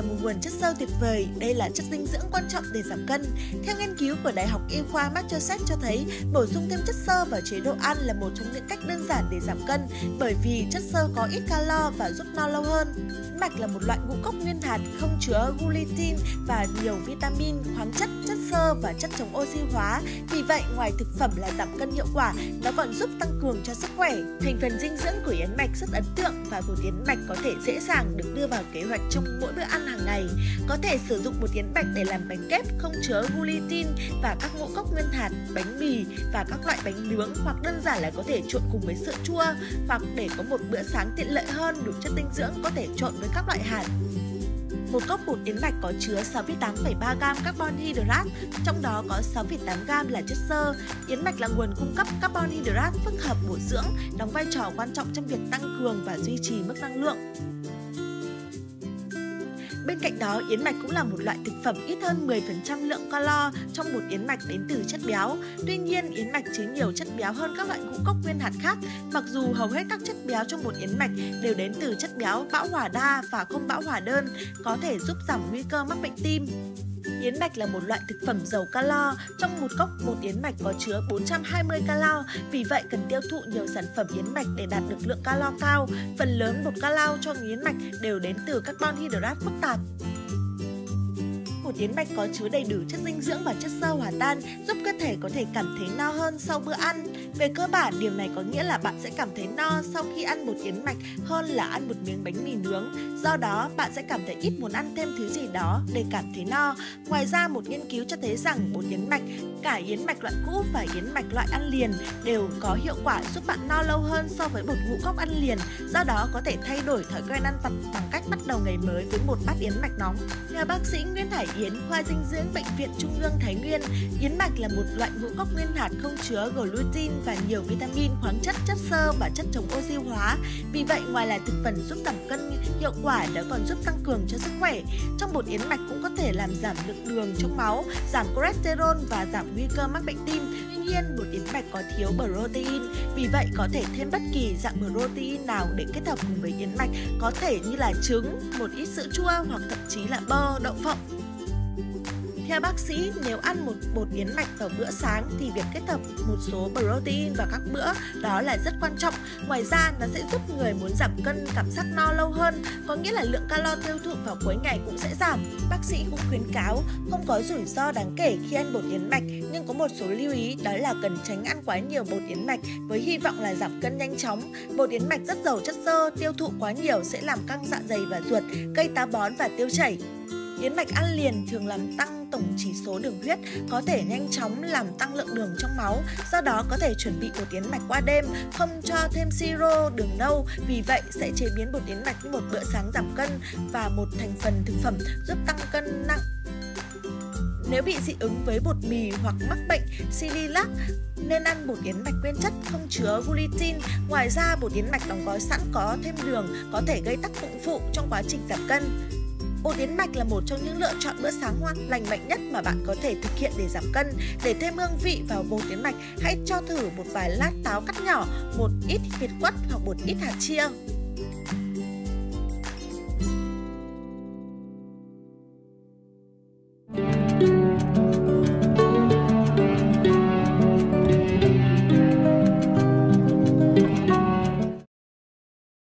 là một nguồn chất xơ tuyệt vời. Đây là chất dinh dưỡng quan trọng để giảm cân. Theo nghiên cứu của Đại học Y khoa Massachusetts cho thấy, bổ sung thêm chất xơ vào chế độ ăn là một trong những cách đơn giản để giảm cân, bởi vì chất xơ có ít calo và giúp no lâu hơn. Mạch là một loại ngũ cốc nguyên hạt không chứa glutin và nhiều vitamin, khoáng chất, chất xơ và chất chống oxy hóa. Vì vậy, ngoài thực phẩm là giảm cân hiệu quả, nó còn giúp tăng cường cho sức khỏe. Thành phần dinh dưỡng của yến mạch rất ấn tượng và một yến mạch có thể dễ dàng được đưa vào kế hoạch trong mỗi bữa ăn hàng ngày. Có thể sử dụng một yến mạch để làm bánh kép không chứa glutin và các ngũ cốc nguyên hạt, bánh mì và các loại bánh nướng, hoặc đơn giản là có thể trộn cùng với sữa chua, hoặc để có một bữa sáng tiện lợi hơn, đủ chất dinh dưỡng có thể trộn với các loại hạt. Một cốc bột yến mạch có chứa 68,3 g carbon hydrate, trong đó có 6,8 g là chất xơ. Yến mạch là nguồn cung cấp carbon hydrate phức hợp bổ dưỡng, đóng vai trò quan trọng trong việc tăng cường và duy trì mức năng lượng. Bên cạnh đó, yến mạch cũng là một loại thực phẩm ít hơn 10% lượng calo trong một yến mạch đến từ chất béo. Tuy nhiên, yến mạch chứa nhiều chất béo hơn các loại ngũ cốc nguyên hạt khác. Mặc dù hầu hết các chất béo trong một yến mạch đều đến từ chất béo bão hòa đa và không bão hòa đơn, có thể giúp giảm nguy cơ mắc bệnh tim. Yến mạch là một loại thực phẩm giàu calo. Trong một cốc bột yến mạch có chứa 420 calo, vì vậy cần tiêu thụ nhiều sản phẩm yến mạch để đạt được lượng calo cao. Phần lớn bột calo trong yến mạch đều đến từ carbon hydrate phức tạp. Bột yến mạch có chứa đầy đủ chất dinh dưỡng và chất xơ hòa tan, giúp cơ thể có thể cảm thấy no hơn sau bữa ăn. Về cơ bản, điều này có nghĩa là bạn sẽ cảm thấy no sau khi ăn bột yến mạch hơn là ăn một miếng bánh mì nướng. Do đó, bạn sẽ cảm thấy ít muốn ăn thêm thứ gì đó để cảm thấy no. Ngoài ra, một nghiên cứu cho thấy rằng bột yến mạch, cả yến mạch loại cũ và yến mạch loại ăn liền, đều có hiệu quả giúp bạn no lâu hơn so với bột ngũ cốc ăn liền. Do đó, có thể thay đổi thói quen ăn vặt bằng cách bắt đầu ngày mới với một bát yến mạch nóng. Theo bác sĩ Nguyễn Thạch, khoa dinh dưỡng Bệnh viện Trung ương Thái Nguyên, yến mạch là một loại ngũ cốc nguyên hạt không chứa glutin và nhiều vitamin, khoáng chất, chất xơ và chất chống oxy hóa. Vì vậy, ngoài là thực phẩm giúp giảm cân hiệu quả, nó còn giúp tăng cường cho sức khỏe. Trong bột yến mạch cũng có thể làm giảm lượng đường trong máu, giảm cholesterol và giảm nguy cơ mắc bệnh tim. Tuy nhiên, bột yến mạch có thiếu protein, vì vậy có thể thêm bất kỳ dạng protein nào để kết hợp cùng với yến mạch, có thể như là trứng, một ít sữa chua hoặc thậm chí là bơ, đậu phộng. Theo bác sĩ, nếu ăn một bột yến mạch vào bữa sáng thì việc kết hợp một số protein vào các bữa đó là rất quan trọng. Ngoài ra, nó sẽ giúp người muốn giảm cân cảm giác no lâu hơn, có nghĩa là lượng calo tiêu thụ vào cuối ngày cũng sẽ giảm. Bác sĩ cũng khuyến cáo không có rủi ro đáng kể khi ăn bột yến mạch, nhưng có một số lưu ý, đó là cần tránh ăn quá nhiều bột yến mạch với hy vọng là giảm cân nhanh chóng. Bột yến mạch rất giàu chất xơ, tiêu thụ quá nhiều sẽ làm căng dạ dày và ruột, gây táo bón và tiêu chảy. Yến mạch ăn liền thường làm tăng tổng chỉ số đường huyết, có thể nhanh chóng làm tăng lượng đường trong máu. Do đó, có thể chuẩn bị bột yến mạch qua đêm, không cho thêm siro, đường nâu. Vì vậy, sẽ chế biến bột yến mạch như một bữa sáng giảm cân và một thành phần thực phẩm giúp tăng cân nặng. Nếu bị dị ứng với bột mì hoặc mắc bệnh xililac, nên ăn bột yến mạch nguyên chất không chứa glutin. Ngoài ra, bột yến mạch đóng gói sẵn có thêm đường có thể gây tác dụng phụ trong quá trình giảm cân. Bột yến mạch là một trong những lựa chọn bữa sáng lành mạnh nhất mà bạn có thể thực hiện để giảm cân. Để thêm hương vị vào bột yến mạch, hãy cho thử một vài lát táo cắt nhỏ, một ít việt quất hoặc một ít hạt chia.